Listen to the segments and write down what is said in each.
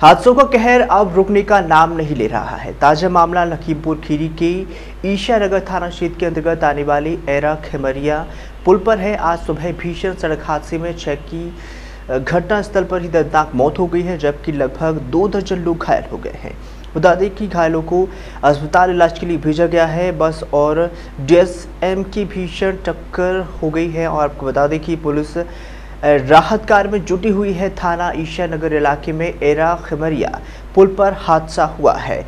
हादसों का कहर अब रुकने का नाम नहीं ले रहा है। ताज़ा मामला लखीमपुर खीरी के ईशानगर थाना क्षेत्र के अंतर्गत आने वाले एरा खेमरिया पुल पर है। आज सुबह भीषण सड़क हादसे में 6 की घटनास्थल पर ही दर्दनाक मौत हो गई है, जबकि लगभग 2 दर्जन लोग घायल हो गए हैं। बता दें कि घायलों को अस्पताल इलाज के लिए भेजा गया है। बस और DSM की भीषण टक्कर हो गई है। और आपको बता दें कि पुलिस राहत कार्य में जुटी हुई है। थाना ईशानगर इलाके में एरा खेमरिया पुल पर हादसा हुआ है।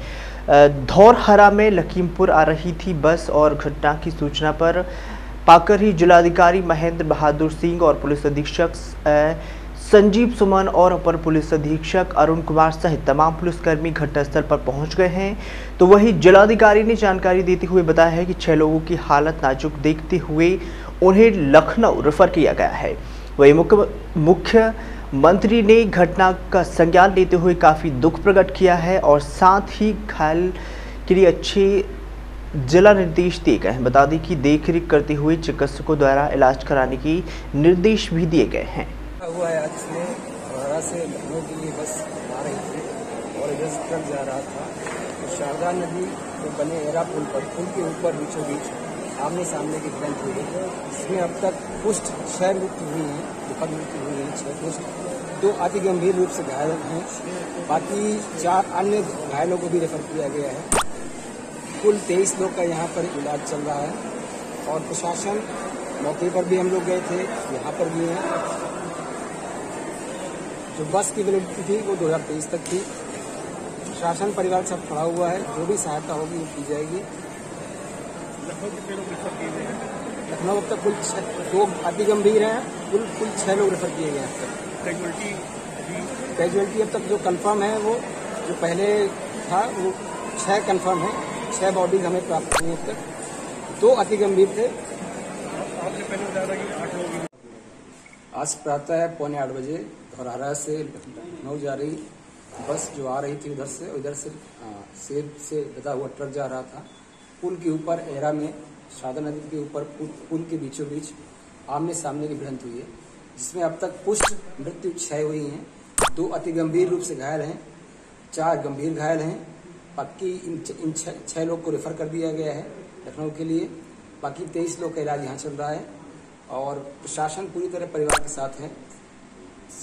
धौरहरा में लखीमपुर आ रही थी बस और घटना की सूचना पर पाकर ही जिलाधिकारी महेंद्र बहादुर सिंह और पुलिस अधीक्षक संजीव सुमन और अपर पुलिस अधीक्षक अरुण कुमार सहित तमाम पुलिसकर्मी घटनास्थल पर पहुंच गए हैं। तो वही जिलाधिकारी ने जानकारी देते हुए बताया है कि 6 लोगों की हालत नाजुक देखते हुए उन्हें लखनऊ रेफर किया गया है। वही मुख्यमंत्री ने घटना का संज्ञान लेते हुए काफ़ी दुख प्रकट किया है और साथ ही घायल के लिए अच्छे जिला निर्देश दिए गए हैं। बता दें कि देखरेख करते हुए चिकित्सकों द्वारा इलाज कराने की निर्देश भी दिए गए हैं। हुआ है आज में हमारा से लखनऊ के लिए बस आ रही थी और इधर से ट्रक जा रहा था। तो शारदा नदी में बने एरा पुल पर पुल के ऊपर बीचों बीच आमने सामने की भिड़ंत हुई है। इसमें अब तक पुष्ट 6 मृत्यु हुई हैं, दुखद मृत्यु हुई है 6 पुष्ट, 2 अति गंभीर रूप से घायल हैं। बाकी 4 अन्य घायलों को भी रेफर किया गया है। कुल 23 लोग का यहाँ पर इलाज चल रहा है और प्रशासन मौके पर भी हम लोग गए थे, यहाँ पर भी हैं। जो बस की वैलिडिटी थी वो 2023 तक थी। शासन परिवार सब खड़ा हुआ है, जो भी सहायता होगी वो की जाएगी। लखनऊ अब तक कुल 2 अति गंभीर हैं, कुल 6 लोग रेफर किए गए हैं। कैजुअलिटी अब तक जो कंफर्म है वो जो पहले था वो 6 कंफर्म है। 6 बॉडीज हमें प्राप्त हुई अब तक, 2 अति गंभीर थे। आज प्रातः 7:45 बजे धौरहरा से लखनऊ जा रही बस जो आ रही थी उधर से, उधर से सेब से लदा हुआ ट्रक जा रहा था। पुल के ऊपर एरा में शारदा नदी के ऊपर पुल के बीचों बीच आमने सामने की भिड़ंत हुई है, जिसमें अब तक पुष्ट मृत्यु 6 हुई हैं, 2 अति गंभीर रूप से घायल हैं, 4 गंभीर घायल हैं। बाकी इन 6 लोग को रेफर कर दिया गया है लखनऊ के लिए। बाकी 23 लोग का इलाज यहाँ चल रहा है और प्रशासन पूरी तरह परिवार के साथ है।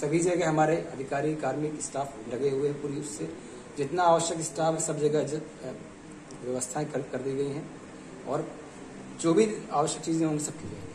सभी जगह हमारे अधिकारी कार्मिक स्टाफ लगे हुए हैं, पूरी उससे जितना आवश्यक स्टाफ सब जगह व्यवस्थाएं कर दी गई हैं और जो भी आवश्यक चीजें उन सब की गई हैं।